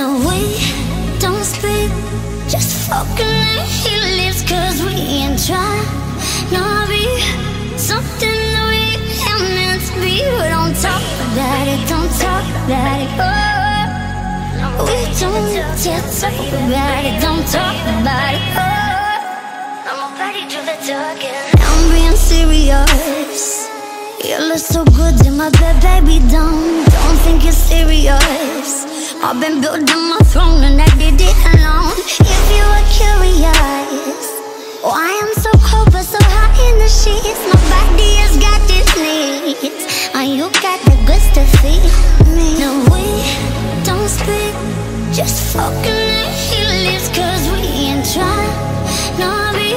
No, we don't speak, just fucking and he lives, cause we ain't try not be something that we ain't meant to be. We don't talk about it, don't talk about it, oh, we don't need to talk about it, don't talk about it, oh. I'm already through the dark, yeah. I'm being serious. You look so good in my bed, baby, don't think it's serious. I've been building my throne and I did it alone. If you were curious, oh, I am so cold but so hot in the sheets. My body has got these needs, and you got the goods to feed me. No, we don't speak, just fucking and he lives, cause we ain't try not be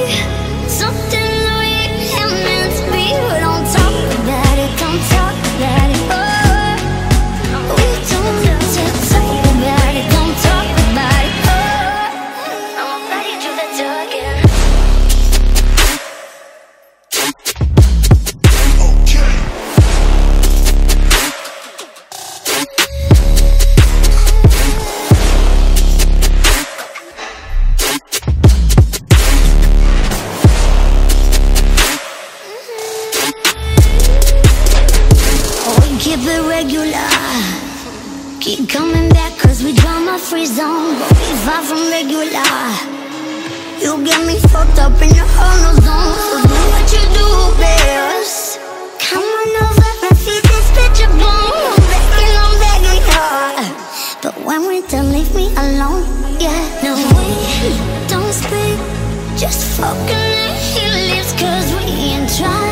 something that we ain't meant to be. We don't talk about it, don't talk about it, oh. Keep coming back cause we drama free zone, but we far from regular. You get me fucked up in the whole no zone, so do what you do best. Come on over and feed this bitch a bone. I'm begging hard, but when we done, leave me alone, yeah. No, we don't speak, just fucking and he lives, cause we ain't trying.